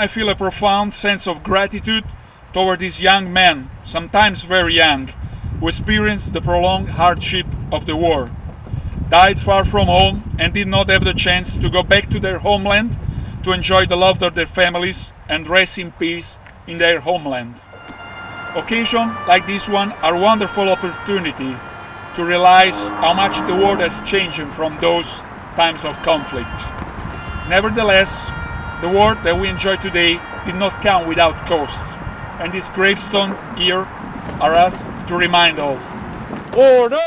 I feel a profound sense of gratitude toward these young men, sometimes very young, who experienced the prolonged hardship of the war, died far from home and did not have the chance to go back to their homeland to enjoy the love of their families and rest in peace in their homeland. Occasions like this one are a wonderful opportunity to realize how much the world has changed from those times of conflict. Nevertheless, the world that we enjoy today did not come without costs, and these gravestones here are us to remind all. Order!